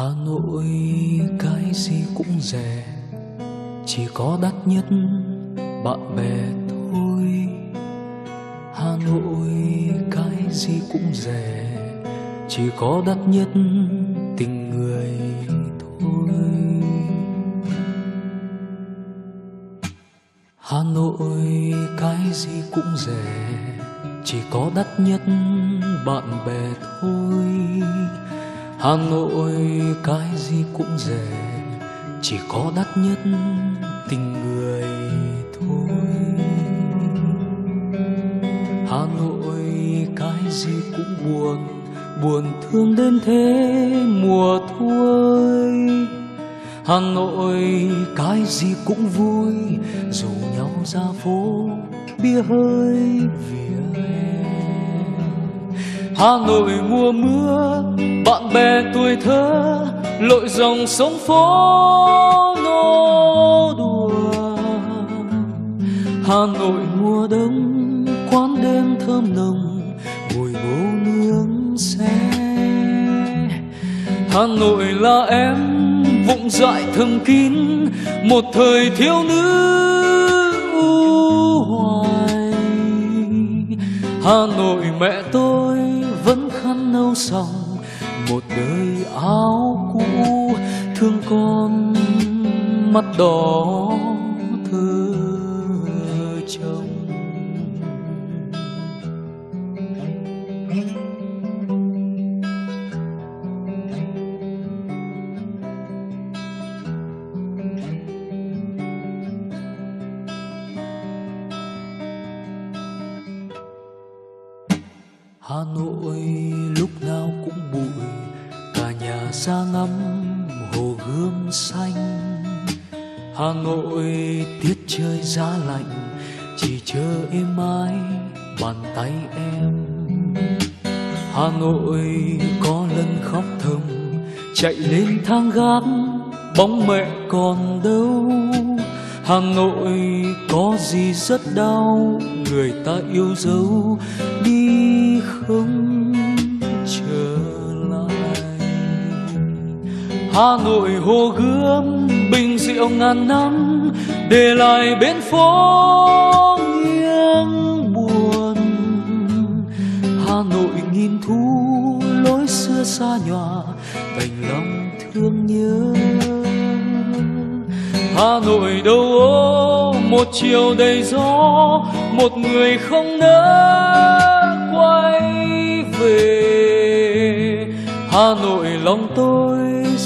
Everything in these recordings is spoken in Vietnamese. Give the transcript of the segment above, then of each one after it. Hà Nội cái gì cũng rẻ, chỉ có đắt nhất bạn bè thôi. Hà Nội cái gì cũng rẻ, chỉ có đắt nhất tình người thôi. Hà Nội cái gì cũng rẻ, chỉ có đắt nhất bạn bè thôi. Hà Nội cái gì cũng rẻ, chỉ có đắt nhất tình người thôi. Hà Nội cái gì cũng buồn, buồn thương đến thế mùa thu ơi. Hà Nội cái gì cũng vui, rủ nhau ra phố bia hơi vỉa hè. Hà Nội mùa mưa, bạn bè tuổi thơ lội dòng sông phố nô đùa. Hà Nội mùa đông, quán đêm thơm nồng mùi bố nướng xe. Hà Nội là em vụng dại thầm kín một thời thiếu nữ u hoài. Hà Nội mẹ tôi vẫn khăn nâu sòng một đời áo cũ, thương con mắt đỏ thơ chồng. Hà Nội lúc nào cũng bụi, cả nhà ra ngắm hồ Gươm xanh. Hà Nội tiết trời giá lạnh, chỉ chờ êm ái bàn tay em. Hà Nội có lần khóc thầm, chạy lên thang gác bóng mẹ còn đâu. Hà Nội có gì rất đau, người ta yêu dấu đi không trở lại. Hà Nội hồ Gươm bình rượu ngàn năm, để lại bên phố nghiêng buồn. Hà Nội nghìn thu lối xưa xa nhòa, đành lòng thương nhớ. Hà Nội đầu ô một chiều đầy gió, một người không nỡ quay về. Hà Nội lòng tôi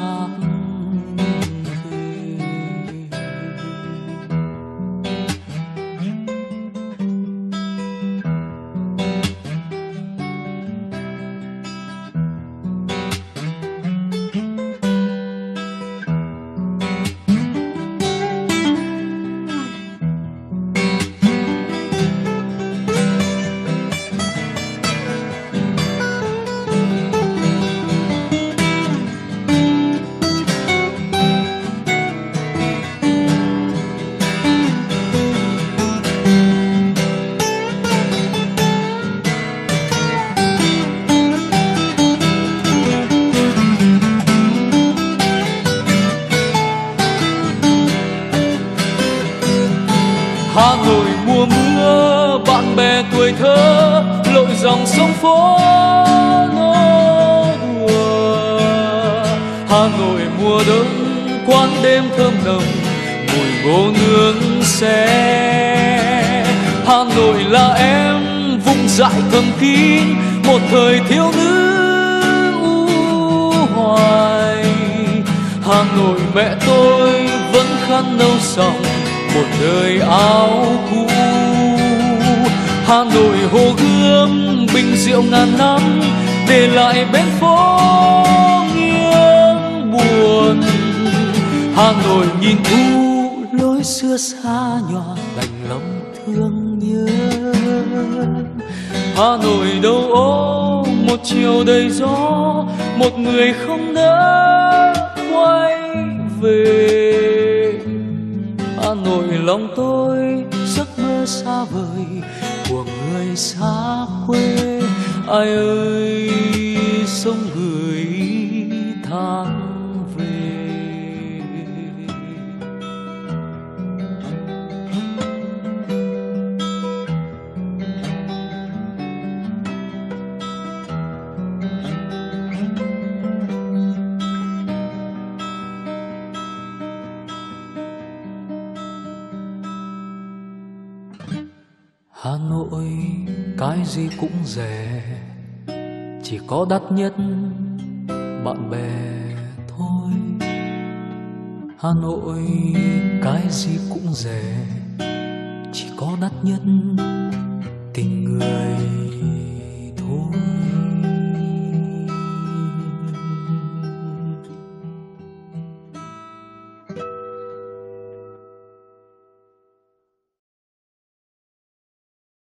thắm về. Hà Nội mùa mưa, bạn bè tuổi thơ lội dòng sông phố nô đùa. Hà Nội mùa đông, quán đêm thơm nồng mùi bố nướng xe. Hà Nội là em vùng dại thầm kín một thời thiếu nữ u hoài. Hà Nội mẹ tôi vẫn khăn nâu sòng một đời áo cũ. Hà Nội hồ Gươm bình rượu ngàn năm, để lại bên phố nghiêng buồn. Hà Nội nhìn thu lối xưa xa nhòa, đành lòng thương nhớ. Hà Nội đầu ô một chiều đầy gió, một người không nỡ quay về. Hà Nội lòng tôi giấc mơ xa vời của người xa quê. Ai ơi sông gửi tháng về. Hà Nội cái gì cũng rẻ, chỉ có đắt nhất bạn bè thôi. Hà Nội cái gì cũng rẻ, chỉ có đắt nhất tình người.